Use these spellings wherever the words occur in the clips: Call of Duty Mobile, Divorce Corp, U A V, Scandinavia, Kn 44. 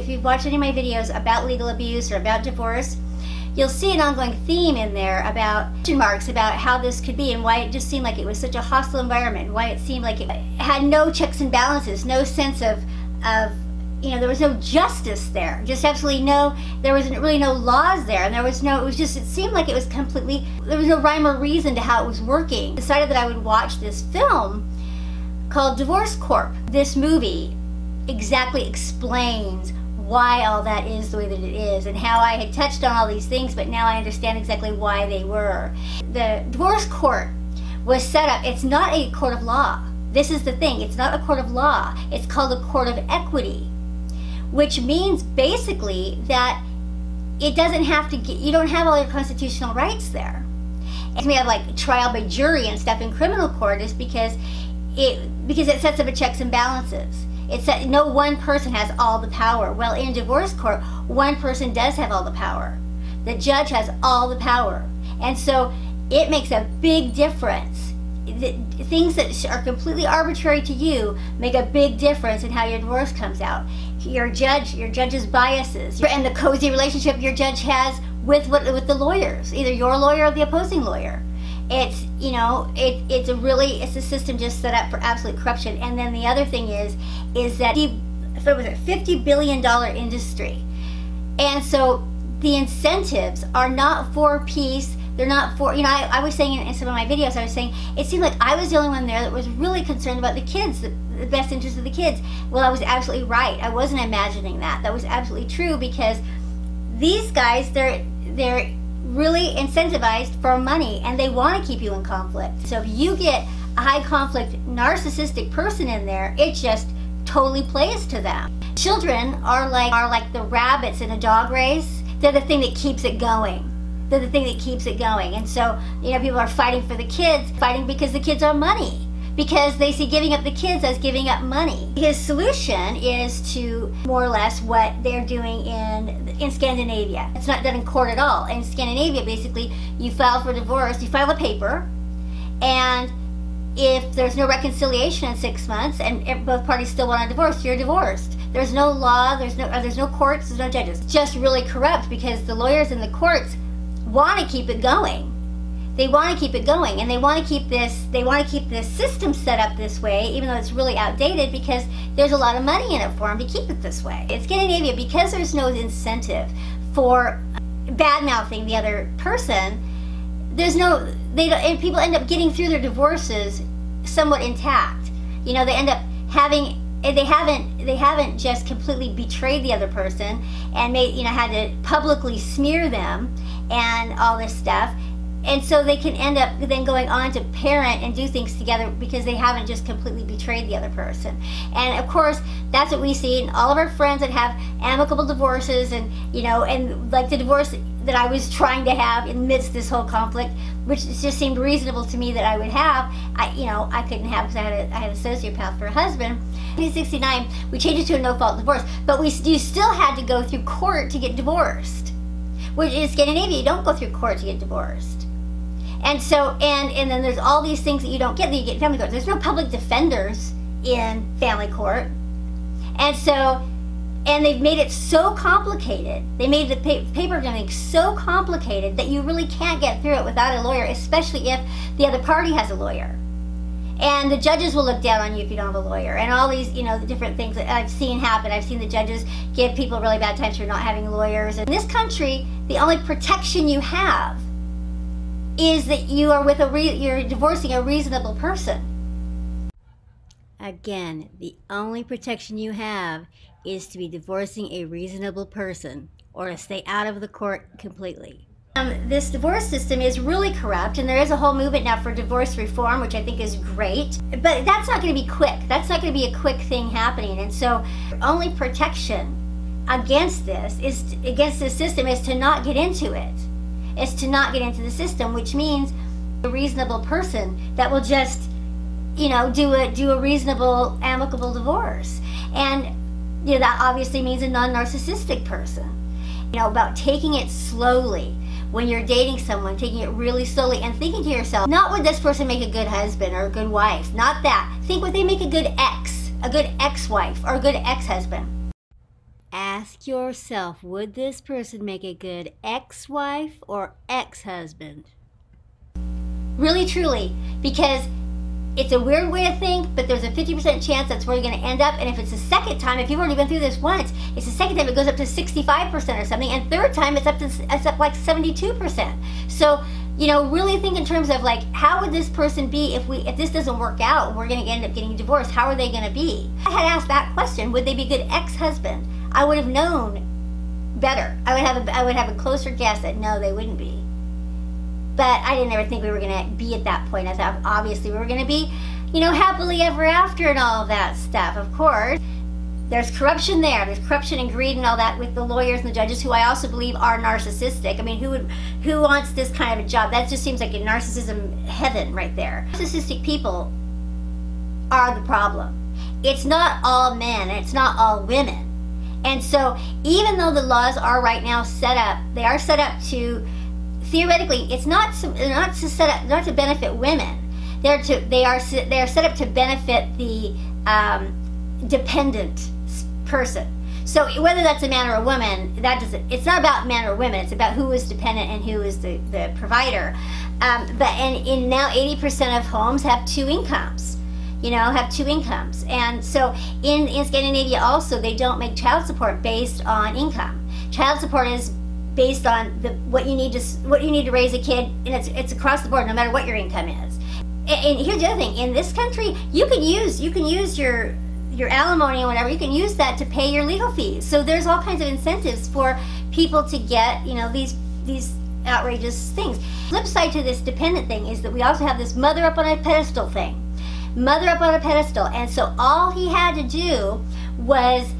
if you've watched any of my videos about legal abuse or about divorce, you'll see an ongoing theme in there about question marks about how this could be and why it just seemed like it was such a hostile environment, why it seemed like it had no checks and balances, no sense of you know, there was no justice there, just absolutely no, there was really no laws there, and there was no, it was just, it seemed like it was completely, there was no rhyme or reason to how it was working. I decided that I would watch this film called Divorce Corp. This movie exactly explains why all that is the way that it is, and how I had touched on all these things, but now I understand exactly why they were. The divorce court was set up, it's not a court of law. This is the thing, it's not a court of law. It's called a court of equity, which means basically that it doesn't have to get, you don't have all your constitutional rights there. And we have like trial by jury and stuff in criminal court is because it sets up a checks and balances. It's that no one person has all the power. Well, in divorce court, one person does have all the power. The judge has all the power. And so it makes a big difference. Things that are completely arbitrary to you make a big difference in how your divorce comes out. Your judge's biases, and the cozy relationship your judge has with the lawyers, either your lawyer or the opposing lawyer. It's, you know, it's a system just set up for absolute corruption. And then the other thing is that it was a $50 billion industry. And so the incentives are not for peace. They're not for, you know, I was saying in some of my videos, I was saying, it seemed like I was the only one there that was really concerned about the kids, the best interest of the kids. Well, I was absolutely right. I wasn't imagining that. That was absolutely true, because these guys, they're really incentivized for money, and they want to keep you in conflict. So if you get a high conflict narcissistic person in there, it just totally plays to them. Children are like the rabbits in a dog race. They're the thing that keeps it going. They're the thing that keeps it going. And so, you know, people are fighting for the kids, fighting because the kids are money, because they see giving up the kids as giving up money. His solution is to more or less what they're doing in Scandinavia. It's not done in court at all. In Scandinavia, basically, you file for divorce, you file a paper, and if there's no reconciliation in 6 months and both parties still want a divorce, you're divorced. There's no law, there's no courts, there's no judges. It's just really corrupt, because the lawyers in the courts want to keep it going. They want to keep it going, and they want to keep this system set up this way, even though it's really outdated, because there's a lot of money in it for them to keep it this way. In Scandinavia, because there's no incentive for bad-mouthing the other person, there's no, they don't, and people end up getting through their divorces somewhat intact. You know, they end up having, they haven't just completely betrayed the other person and made, you know, had to publicly smear them and all this stuff. And so they can end up then going on to parent and do things together, because they haven't just completely betrayed the other person. And of course, that's what we see in all of our friends that have amicable divorces, and, you know, and like the divorce that I was trying to have amidst this whole conflict, which just seemed reasonable to me that I would have. I couldn't have, because I had a sociopath for a husband. In 1969, we changed it to a no-fault divorce, but you still had to go through court to get divorced. Which in Scandinavia, you don't go through court to get divorced. And so, and then there's all these things that you don't get, that you get in family court. There's no public defenders in family court. And so, and they've made it so complicated. They made the paper so complicated that you really can't get through it without a lawyer, especially if the other party has a lawyer. And the judges will look down on you if you don't have a lawyer. And all these, you know, the different things that I've seen happen. I've seen the judges give people really bad times for not having lawyers. In this country, the only protection you have is that you are you're divorcing a reasonable person. Again, the only protection you have is to be divorcing a reasonable person, or to stay out of the court completely. This divorce system is really corrupt, and there is a whole movement now for divorce reform, which I think is great, but that's not going to be quick. That's not going to be a quick thing happening. And so your only protection against this system is to not get into it. It's to not get into the system, which means a reasonable person that will just, you know, do a reasonable, amicable divorce. And, you know, that obviously means a non-narcissistic person. You know, about taking it slowly. When you're dating someone, taking it really slowly and thinking to yourself, not would this person make a good husband or a good wife, not that. Think, would they make a good ex-wife or a good ex-husband? Ask yourself, would this person make a good ex-wife or ex-husband? Really, truly, because it's a weird way to think, but there's a 50% chance that's where you're going to end up. And if it's the second time, if you've already been through this once, it's the second time it goes up to 65% or something, and third time it's up like 72%. So, you know, really think in terms of like, how would this person be if this doesn't work out? We're going to end up getting divorced. How are they going to be? I had asked that question: would they be a good ex-husband? I would have known better. I would have a closer guess that no, they wouldn't be. But I didn't ever think we were going to be at that point. I thought obviously we were going to be, you know, happily ever after and all of that stuff, of course. There's corruption there. There's corruption and greed and all that with the lawyers and the judges, who I also believe are narcissistic. I mean, who wants this kind of a job? That just seems like a narcissism heaven right there. Narcissistic people are the problem. It's not all men, and it's not all women. And so even though the laws are right now set up, they are set up to, theoretically, they're not to benefit women. They are set up to benefit the dependent person. So whether that's a man or a woman, it's not about men or women. It's about who is dependent and who is the provider. But now 80% of homes have two incomes. You know, have two incomes. And so in Scandinavia also, they don't make child support based on income. Child support is based on what you need to raise a kid, and it's across the board, no matter what your income is. And here's the other thing: in this country, you can use your alimony or whatever. You can use that to pay your legal fees. So there's all kinds of incentives for people to get, you know, these outrageous things. Flip side to this dependent thing is that we also have this mother up on a pedestal thing. Mother up on a pedestal, and so all he had to do was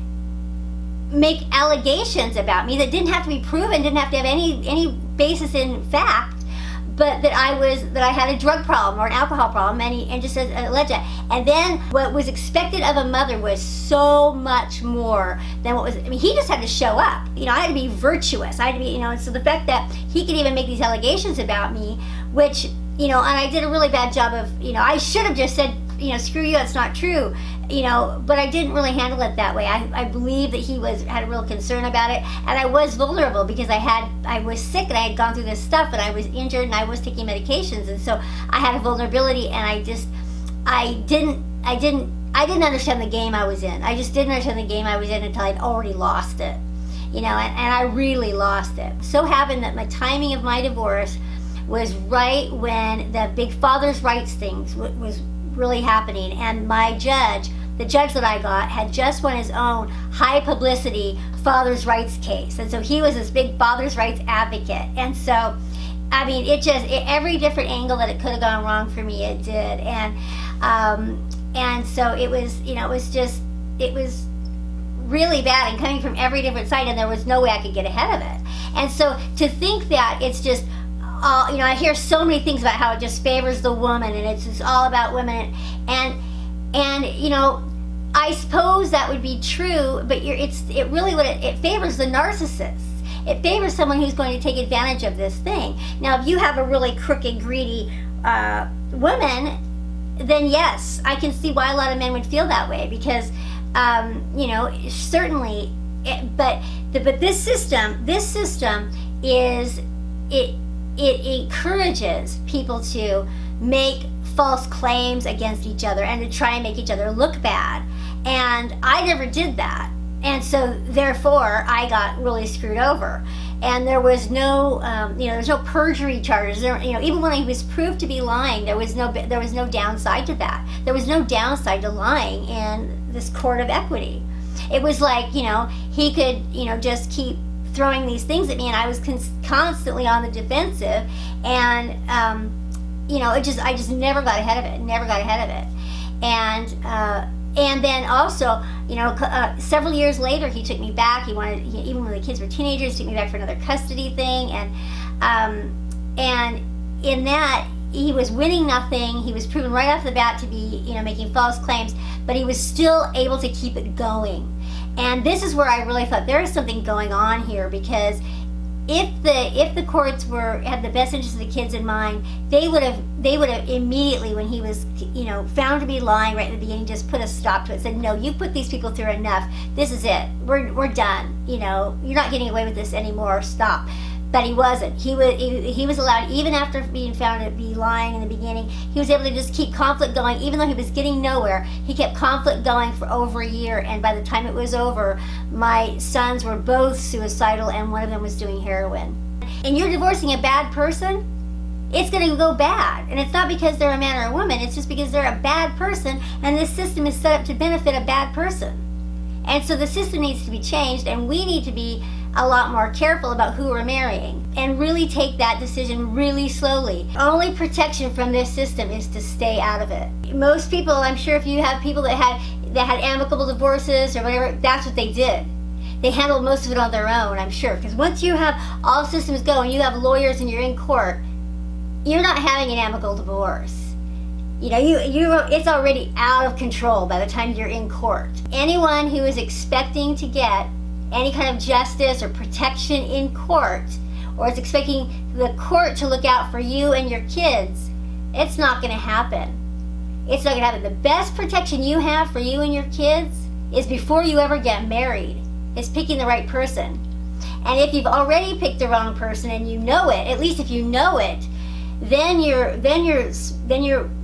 make allegations about me that didn't have to be proven, didn't have to have any basis in fact, but that I had a drug problem or an alcohol problem, and just alleged it. And then what was expected of a mother was so much more than what was. I mean, he just had to show up. You know, I had to be virtuous. I had to be, you know. And so the fact that he could even make these allegations about me, which, you know, and I did a really bad job of, you know, I should have just said, you know, screw you, that's not true, you know, but I didn't really handle it that way. I believe that he had a real concern about it, and I was vulnerable because I was sick, and I had gone through this stuff, and I was injured, and I was taking medications, and so I had a vulnerability, and I didn't understand the game I was in. I just didn't understand the game I was in until I'd already lost it, you know, and I really lost it. So happened that my timing of my divorce was right when the big father's rights things was really happening, and my judge, the judge that I got, had just won his own high publicity father's rights case, and so he was this big father's rights advocate. And so, I mean, every different angle that it could have gone wrong for me, it did, and so it was, you know, it was really bad, and coming from every different side, and there was no way I could get ahead of it. And so to think that it's just all, you know, I hear so many things about how it just favors the woman, and it's just all about women, and you know, I suppose that would be true, but it really favors the narcissist. It favors someone who's going to take advantage of this thing. Now, if you have a really crooked, greedy woman, then yes, I can see why a lot of men would feel that way, because you know, certainly. But this system is it. It encourages people to make false claims against each other and to try and make each other look bad. And I never did that. And so therefore I got really screwed over. And there was no, you know, there's no perjury charges. There, you know, even when I was proved to be lying, there was no downside to that. There was no downside to lying in this court of equity. It was like, you know, he could, you know, just keep throwing these things at me, and I was constantly on the defensive, and you know, I just never got ahead of it, and then also, you know, several years later, he took me back. Even when the kids were teenagers, he took me back for another custody thing, and in that, he was winning nothing. He was proven right off the bat to be, you know, making false claims, but he was still able to keep it going. And this is where I really thought there is something going on here, because if the courts had the best interest of the kids in mind, they would have immediately, when he was found to be lying right in the beginning, just put a stop to it. Said, no, you put these people through enough. This is it. We're done. You're not getting away with this anymore. Stop. But he wasn't. He was allowed, even after being found to be lying in the beginning, he was able to just keep conflict going. Even though he was getting nowhere, he kept conflict going for over a year, and by the time it was over, my sons were both suicidal, and one of them was doing heroin. And you're divorcing a bad person? It's going to go bad. And it's not because they're a man or a woman. It's just because they're a bad person, and this system is set up to benefit a bad person. And so the system needs to be changed, and we need to be a lot more careful about who we're marrying and really take that decision really slowly. Only protection from this system is to stay out of it. Most people, I'm sure if you have people that had amicable divorces or whatever, that's what they did. They handled most of it on their own, I'm sure. Because once you have all systems go and you have lawyers and you're in court, you're not having an amicable divorce. It's already out of control by the time you're in court. Anyone who is expecting to get any kind of justice or protection in court, or is expecting the court to look out for you and your kids, it's not going to happen. It's not going to happen. The best protection you have for you and your kids is before you ever get married. It's picking the right person. And if you've already picked the wrong person and you know it, at least if you know it, then you're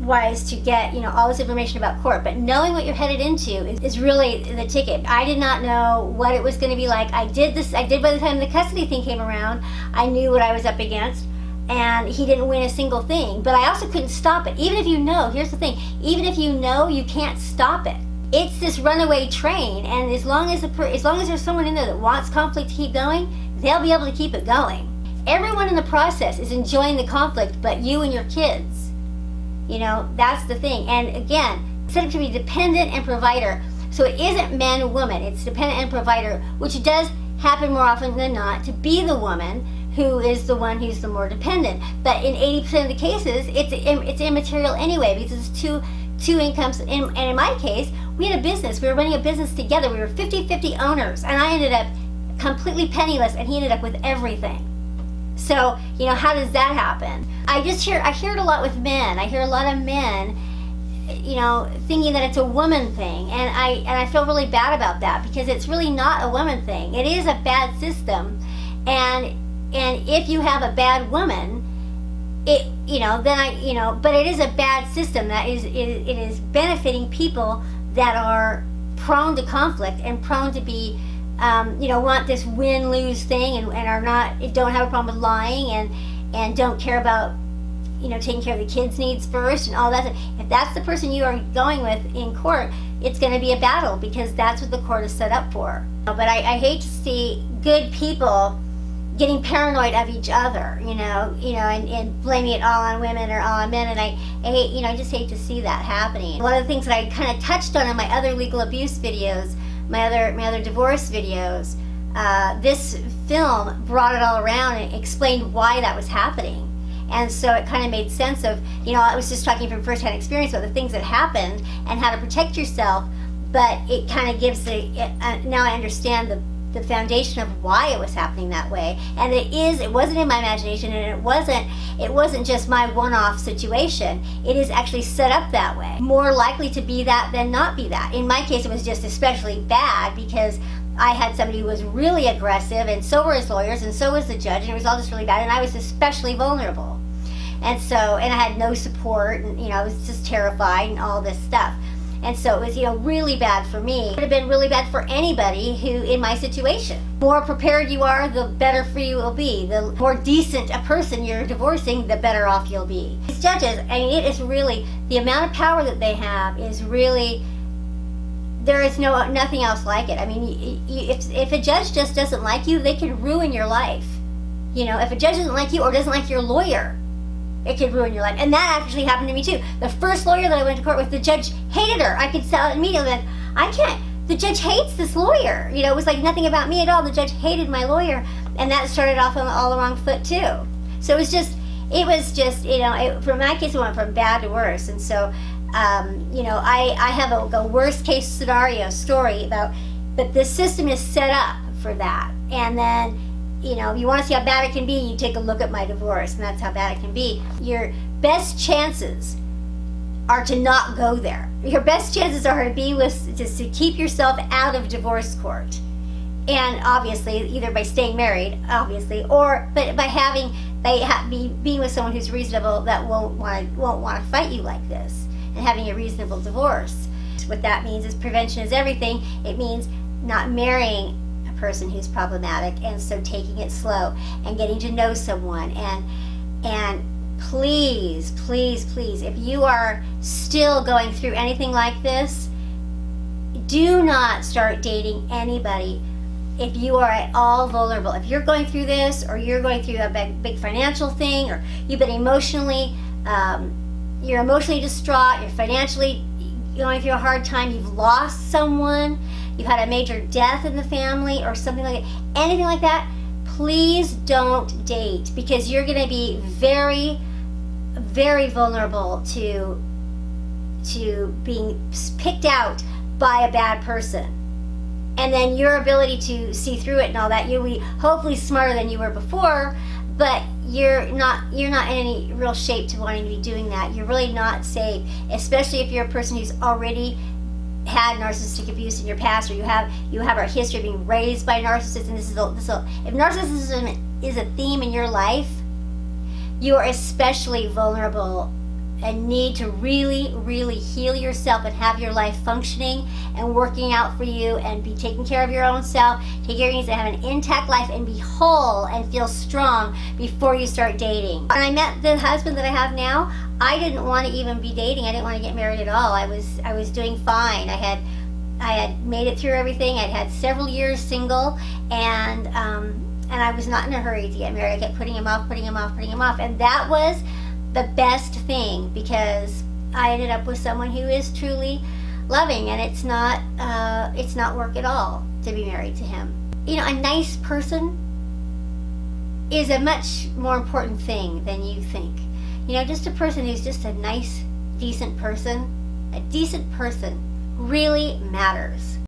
wise to get all this information about court. But knowing what you're headed into is really the ticket. I did not know what it was going to be like. I did by the time the custody thing came around. I knew what I was up against, and he didn't win a single thing. But I also couldn't stop it. Even if you know, here's the thing, even if you know, you can't stop it. It's this runaway train, and as long as there's someone in there that wants conflict to keep going, they'll be able to keep it going. Everyone in the process is enjoying the conflict but you and your kids. That's the thing. And again, set up to be dependent and provider. So it isn't man and woman, it's dependent and provider, which does happen more often than not to be the woman who is the one who's the more dependent. But in 80% of the cases, it's immaterial anyway, because it's two incomes. And in my case, we had a business. We were running a business together. We were 50-50 owners, and I ended up completely penniless, and he ended up with everything. So, how does that happen? I hear it a lot with men. I hear a lot of men, thinking that it's a woman thing. And I feel really bad about that, because it's really not a woman thing. It is a bad system. And if you have a bad woman, but it is a bad system that is benefiting people that are prone to conflict and prone to be want this win-lose thing, and don't have a problem with lying, and don't care about taking care of the kids' needs first and all that. If that's the person you are going with in court, it's going to be a battle, because that's what the court is set up for. But I hate to see good people getting paranoid of each other, and blaming it all on women or all on men, and I just hate to see that happening. One of the things that I kind of touched on in my other legal abuse videos, my other divorce videos, this film brought it all around and explained why that was happening. And so it kind of made sense of, I was just talking from first-hand experience about the things that happened and how to protect yourself, but it kind of gives now I understand the foundation of why it was happening that way. And it wasn't in my imagination, and it wasn't just my one-off situation. It is actually set up that way. More likely to be that than not be that. In my case, it was just especially bad because I had somebody who was really aggressive, and so were his lawyers, and so was the judge, and it was all just really bad, and I was especially vulnerable. And so, and I had no support, and I was just terrified and all this stuff. And so it was, really bad for me. It would have been really bad for anybody who, in my situation. The more prepared you are, the better free you will be. The more decent a person you're divorcing, the better off you'll be. These judges, it is really, the amount of power that they have is really, there is nothing else like it. If a judge just doesn't like you, they can ruin your life. If a judge doesn't like you or doesn't like your lawyer, it could ruin your life. And that actually happened to me too. The first lawyer that I went to court with, the judge hated her. I could tell immediately that I can't, the judge hates this lawyer. It was like nothing about me at all. The judge hated my lawyer, and that started off on all the wrong foot too. So it was just, from my case, it went from bad to worse. And so, I have a worst case scenario story but this system is set up for that. And then you know, if you want to see how bad it can be, you take a look at my divorce, and that's how bad it can be. Your best chances are to not go there. Your best chances are to be with, just to keep yourself out of divorce court. And obviously, either by staying married, obviously, or but by having, being with someone who's reasonable, that won't want to fight you like this, and having a reasonable divorce. What that means is prevention is everything. It means not marrying a person who's problematic, and so taking it slow and getting to know someone. And please, please, please, if you are still going through anything like this, do not start dating anybody if you are at all vulnerable. If you're going through this, or you're going through a big financial thing, or you've been emotionally, you're emotionally distraught, you're financially going through a hard time, you've lost someone, you've had a major death in the family, or something like that, anything like that, please don't date, because you're going to be very, very vulnerable to being picked out by a bad person. And then your ability to see through it and all that, you'll be hopefully smarter than you were before, but you're not in any real shape to wanting to be doing that. You're really not safe, especially if you're a person who's already had narcissistic abuse in your past, or you have a history of being raised by narcissists. And if narcissism is a theme in your life, you are especially vulnerable and need to really, really heal yourself and have your life functioning and working out for you, and be taking care of your own self, take care of yourself, have an intact life, and be whole and feel strong before you start dating. When I met the husband that I have now, I didn't want to even be dating. I didn't want to get married at all. I was doing fine. I had made it through everything. I'd had several years single, and I was not in a hurry to get married. I kept putting him off, putting him off, putting him off, and that was the best thing, because I ended up with someone who is truly loving, and it's not work at all to be married to him. You know, a nice person is a much more important thing than you think. You know, just a person who's just a nice, decent person really matters.